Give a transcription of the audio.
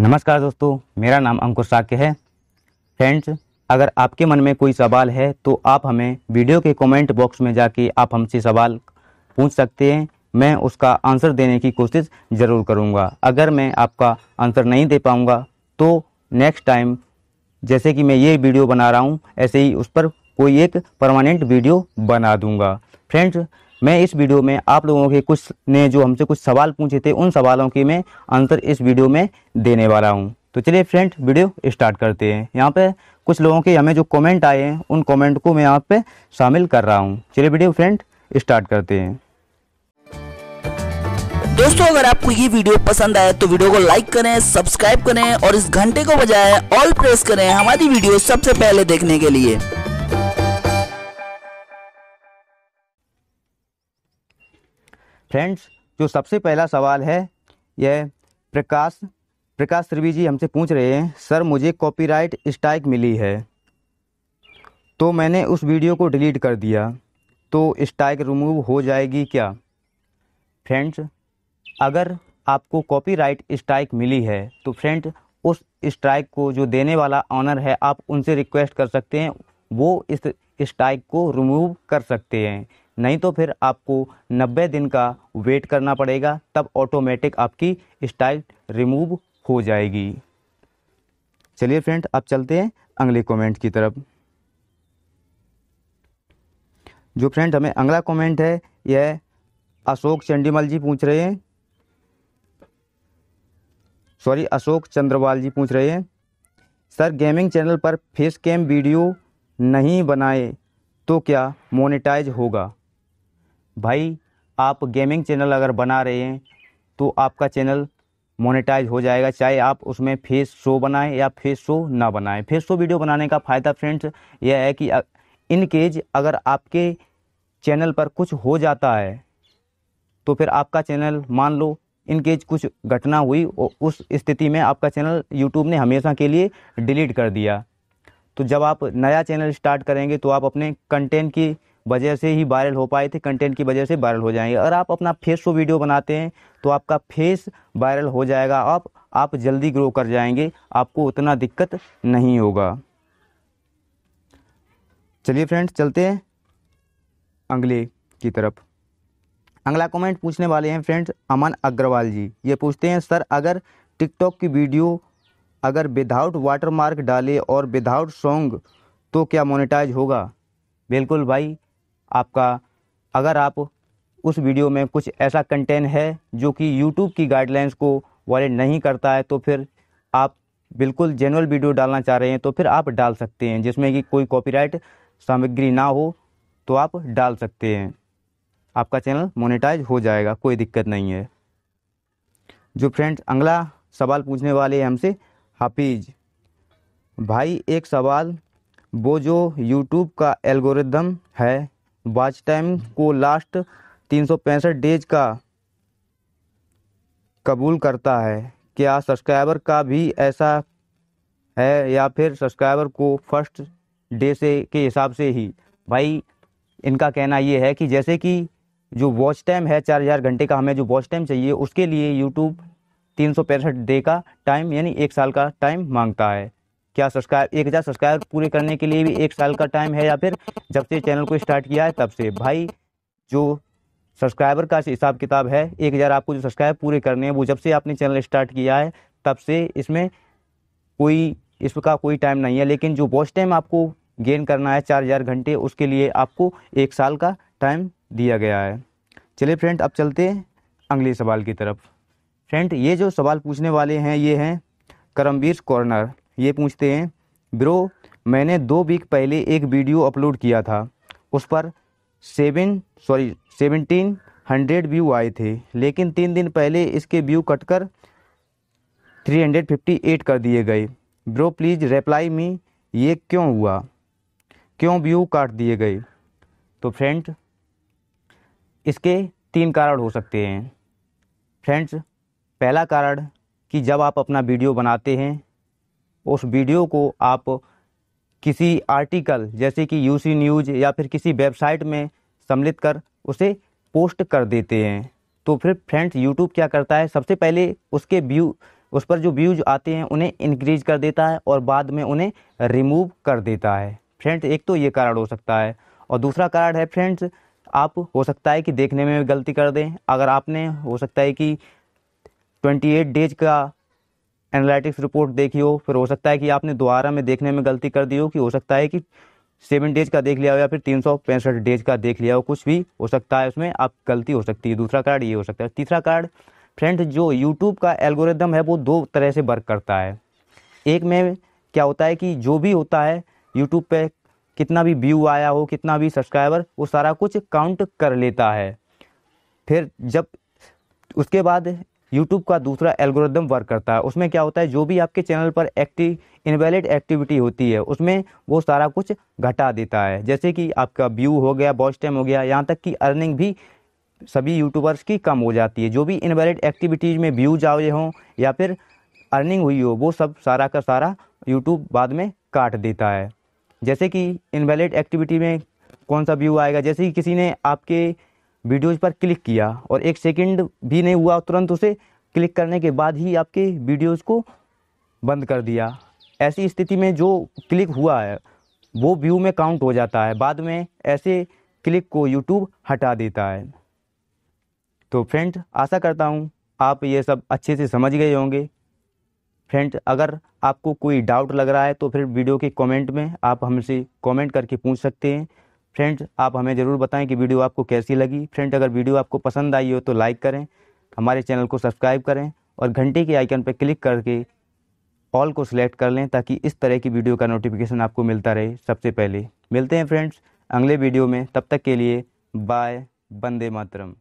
नमस्कार दोस्तों, मेरा नाम अंकुर शाक्य है। फ्रेंड्स, अगर आपके मन में कोई सवाल है तो आप हमें वीडियो के कमेंट बॉक्स में जाके आप हमसे सवाल पूछ सकते हैं। मैं उसका आंसर देने की कोशिश ज़रूर करूंगा। अगर मैं आपका आंसर नहीं दे पाऊंगा तो नेक्स्ट टाइम जैसे कि मैं ये वीडियो बना रहा हूँ ऐसे ही उस पर कोई एक परमानेंट वीडियो बना दूँगा। फ्रेंड्स, मैं इस वीडियो में आप लोगों के कुछ ने जो हमसे कुछ सवाल पूछे थे उन सवालों के मैं आंसर इस वीडियो में देने वाला हूं। तो चलिए फ्रेंड, वीडियो स्टार्ट करते हैं। यहां पे कुछ लोगों के हमें जो कमेंट आए हैं उन कमेंट को मैं यहां पे शामिल कर रहा हूं। चलिए वीडियो फ्रेंड स्टार्ट करते हैं। दोस्तों, अगर आपको ये वीडियो पसंद आए तो वीडियो को लाइक करें, सब्सक्राइब करें और इस घंटे को बजाय ऑल प्रेस करें हमारी वीडियो सबसे पहले देखने के लिए। फ्रेंड्स, जो सबसे पहला सवाल है यह प्रकाश त्रिवी जी हमसे पूछ रहे हैं, सर मुझे कॉपीराइट स्ट्राइक मिली है तो मैंने उस वीडियो को डिलीट कर दिया तो स्ट्राइक रिमूव हो जाएगी क्या? फ्रेंड्स, अगर आपको कॉपीराइट स्ट्राइक मिली है तो फ्रेंड उस स्ट्राइक को जो देने वाला ऑनर है आप उनसे रिक्वेस्ट कर सकते हैं, वो इस स्ट्राइक को रिमूव कर सकते हैं। नहीं तो फिर आपको 90 दिन का वेट करना पड़ेगा, तब ऑटोमेटिक आपकी स्ट्राइक रिमूव हो जाएगी। चलिए फ्रेंड, अब चलते हैं अगले कमेंट की तरफ। जो फ्रेंड हमें अगला कमेंट है यह अशोक चंडीमल जी पूछ रहे हैं, सॉरी अशोक चंद्रवाल जी पूछ रहे हैं, सर गेमिंग चैनल पर फेस कैम वीडियो नहीं बनाए तो क्या मोनेटाइज होगा? भाई, आप गेमिंग चैनल अगर बना रहे हैं तो आपका चैनल मोनेटाइज हो जाएगा, चाहे आप उसमें फेस शो बनाएं या फेस शो ना बनाएं। फेस शो वीडियो बनाने का फ़ायदा फ्रेंड्स यह है कि इन केस अगर आपके चैनल पर कुछ हो जाता है तो फिर आपका चैनल, मान लो इन केस कुछ घटना हुई, उस स्थिति में आपका चैनल यूट्यूब ने हमेशा के लिए डिलीट कर दिया। तो जब आप नया चैनल स्टार्ट करेंगे तो आप अपने कंटेंट की वजह से ही वायरल हो पाए थे, कंटेंट की वजह से वायरल हो जाएंगे। अगर आप अपना फेस शो वीडियो बनाते हैं तो आपका फेस वायरल हो जाएगा, आप जल्दी ग्रो कर जाएंगे, आपको उतना दिक्कत नहीं होगा। चलिए फ्रेंड्स, चलते हैं अगले की तरफ। अगला कमेंट पूछने वाले हैं फ्रेंड्स अमन अग्रवाल जी। ये पूछते हैं, सर अगर टिकटॉक की वीडियो अगर विदाउट वाटरमार्क डाले और विदाउट सॉन्ग तो क्या मोनेटाइज होगा? बिल्कुल भाई, आपका अगर आप उस वीडियो में कुछ ऐसा कंटेंट है जो कि YouTube की गाइडलाइंस को वॉलेट नहीं करता है तो फिर आप बिल्कुल जेनुअल वीडियो डालना चाह रहे हैं तो फिर आप डाल सकते हैं, जिसमें कि कोई कॉपीराइट सामग्री ना हो तो आप डाल सकते हैं, आपका चैनल मोनेटाइज हो जाएगा, कोई दिक्कत नहीं है। जो फ्रेंड्स अगला सवाल पूछने वाले हैं हमसे हाफिज भाई, एक सवाल, वो जो YouTube का एल्गोरिदम है वॉच टाइम को लास्ट 365 डेज का कबूल करता है, क्या सब्सक्राइबर का भी ऐसा है या फिर सब्सक्राइबर को फर्स्ट डे से के हिसाब से ही? भाई, इनका कहना ये है कि जैसे कि जो वॉच टाइम है 4000 घंटे का हमें जो वॉच टाइम चाहिए उसके लिए YouTube 365 डे का टाइम यानी 1 साल का टाइम मांगता है। क्या सब्सक्राइब 1000 सब्सक्राइब पूरे करने के लिए भी 1 साल का टाइम है या फिर जब से चैनल को स्टार्ट किया है तब से? भाई, जो सब्सक्राइबर का हिसाब किताब है 1000 आपको जो सब्सक्राइब पूरे करने हैं वो जब से आपने चैनल स्टार्ट किया है तब से, इसमें कोई इसका कोई टाइम नहीं है। लेकिन जो वॉच टाइम आपको गेन करना है 4000 घंटे, उसके लिए आपको 1 साल का टाइम दिया गया है। चलिए फ्रेंड, अब चलते हैं अगले सवाल की तरफ। फ्रेंड, ये जो सवाल पूछने वाले हैं ये हैं करमवीर कॉर्नर। ये पूछते हैं, ब्रो मैंने 2 वीक पहले एक वीडियो अपलोड किया था, उस पर 1700 व्यू आए थे, लेकिन 3 दिन पहले इसके व्यू कटकर 358 कर दिए गए। ब्रो प्लीज़ रिप्लाई मी, ये क्यों हुआ, क्यों व्यू काट दिए गए? तो फ्रेंड, इसके 3 कारण हो सकते हैं। फ्रेंड्स, पहला कारण कि जब आप अपना वीडियो बनाते हैं उस वीडियो को आप किसी आर्टिकल जैसे कि UC News या फिर किसी वेबसाइट में सम्मिलित कर उसे पोस्ट कर देते हैं, तो फिर फ्रेंड्स यूट्यूब क्या करता है, सबसे पहले उसके व्यू उस पर जो व्यूज आते हैं उन्हें इंक्रीज कर देता है और बाद में उन्हें रिमूव कर देता है। फ्रेंड्स, एक तो ये कारण हो सकता है, और दूसरा कारण है फ्रेंड्स, आप हो सकता है कि देखने में गलती कर दें। अगर आपने हो सकता है कि 28 डेज का एनालिटिक्स रिपोर्ट देखी हो, फिर हो सकता है कि आपने दोबारा में देखने में गलती कर दी हो, कि हो सकता है कि 7 डेज का देख लिया हो या फिर 365 डेज का देख लिया हो, कुछ भी हो सकता है, उसमें आप गलती हो सकती है। दूसरा कार्ड ये हो सकता है। तीसरा कार्ड फ्रेंड्स, जो YouTube का एल्गोरिदम है वो दो तरह से वर्क करता है। एक में क्या होता है कि जो भी होता है YouTube पे, कितना भी व्यू आया हो, कितना भी सब्सक्राइबर, वो सारा कुछ काउंट कर लेता है। फिर जब उसके बाद YouTube का दूसरा एल्गोरिदम वर्क करता है, उसमें क्या होता है, जो भी आपके चैनल पर इनवैलिड एक्टिविटी होती है उसमें वो सारा कुछ घटा देता है। जैसे कि आपका व्यू हो गया, वॉच टाइम हो गया, यहाँ तक कि अर्निंग भी सभी यूट्यूबर्स की कम हो जाती है। जो भी इनवैलिड एक्टिविटीज़ में व्यूज आए हों या फिर अर्निंग हुई हो, वो सब सारा का सारा यूट्यूब बाद में काट देता है। जैसे कि इनवैलिड एक्टिविटी में कौन सा व्यू आएगा, जैसे कि किसी ने आपके वीडियोज़ पर क्लिक किया और 1 सेकंड भी नहीं हुआ, तुरंत उसे क्लिक करने के बाद ही आपके वीडियोज़ को बंद कर दिया, ऐसी स्थिति में जो क्लिक हुआ है वो व्यू में काउंट हो जाता है। बाद में ऐसे क्लिक को यूट्यूब हटा देता है। तो फ्रेंड्स, आशा करता हूँ आप ये सब अच्छे से समझ गए होंगे। फ्रेंड्स, अगर आपको कोई डाउट लग रहा है तो फिर वीडियो के कमेंट में आप हमसे कमेंट करके पूछ सकते हैं। फ्रेंड्स, आप हमें ज़रूर बताएं कि वीडियो आपको कैसी लगी। फ्रेंड्स, अगर वीडियो आपको पसंद आई हो तो लाइक करें, हमारे चैनल को सब्सक्राइब करें और घंटे के आइकन पर क्लिक करके ऑल को सिलेक्ट कर लें, ताकि इस तरह की वीडियो का नोटिफिकेशन आपको मिलता रहे सबसे पहले। मिलते हैं फ्रेंड्स अगले वीडियो में, तब तक के लिए बाय, वंदे मातरम।